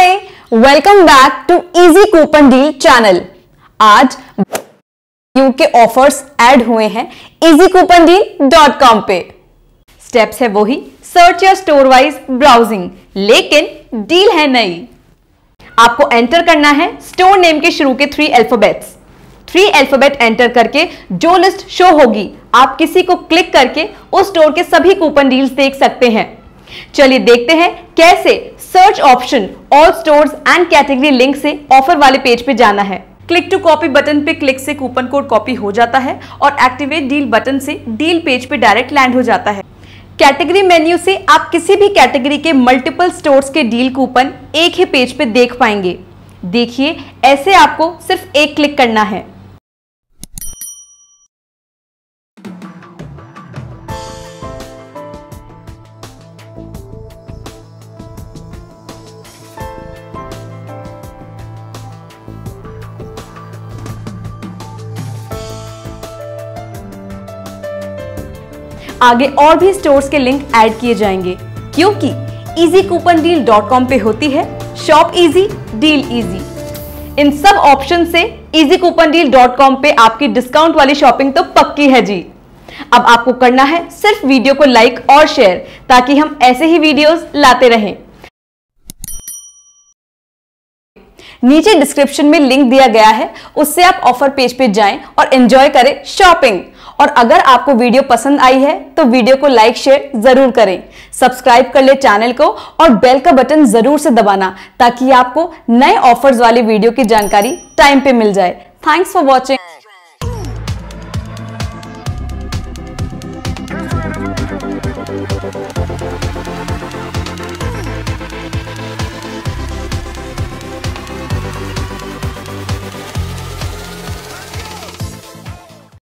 Hi, welcome back to easy coupon deal channel. आज के offers add हुए हैं easycoupondeal.com पे। स्टेप्स है वही, सर्च या स्टोर वाइज ब्राउजिंग, लेकिन डील है नई। आपको एंटर करना है स्टोर नेम के शुरू के 3 अल्फाबेट्स। 3 अल्फाबेट एंटर करके जो लिस्ट शो होगी, आप किसी को क्लिक करके उस स्टोर के सभी कूपन डील्स देख सकते हैं। चलिए देखते हैं कैसे। Search option, all stores and category link से ऑफर वाले पेज पे जाना है। क्लिक टू कॉपी बटन पे क्लिक से कूपन कोड कॉपी हो जाता है और एक्टिवेट डील बटन से डील पेज पे डायरेक्ट लैंड हो जाता है। कैटेगरी मेन्यू से आप किसी भी कैटेगरी के मल्टीपल स्टोर्स के डील कूपन एक ही पेज पे देख पाएंगे। देखिए, ऐसे आपको सिर्फ एक क्लिक करना है। आगे और भी स्टोर्स के लिंक ऐड किए जाएंगे, क्योंकि easycoupondeal.com पे होती है शॉप इजी, डील इजी। इन सब ऑप्शन से easycoupondeal.com पे आपकी डिस्काउंट वाली शॉपिंग तो पक्की है जी। अब आपको करना है सिर्फ वीडियो को लाइक और शेयर, ताकि हम ऐसे ही वीडियोस लाते रहें। नीचे डिस्क्रिप्शन में लिंक दिया गया है, उससे आप ऑफर पेज पे जाएं और एंजॉय करें शॉपिंग। और अगर आपको वीडियो पसंद आई है तो वीडियो को लाइक शेयर जरूर करें, सब्सक्राइब कर ले चैनल को और बेल का बटन जरूर से दबाना, ताकि आपको नए ऑफर्स वाले वीडियो की जानकारी टाइम पे मिल जाए। Thanks for watching.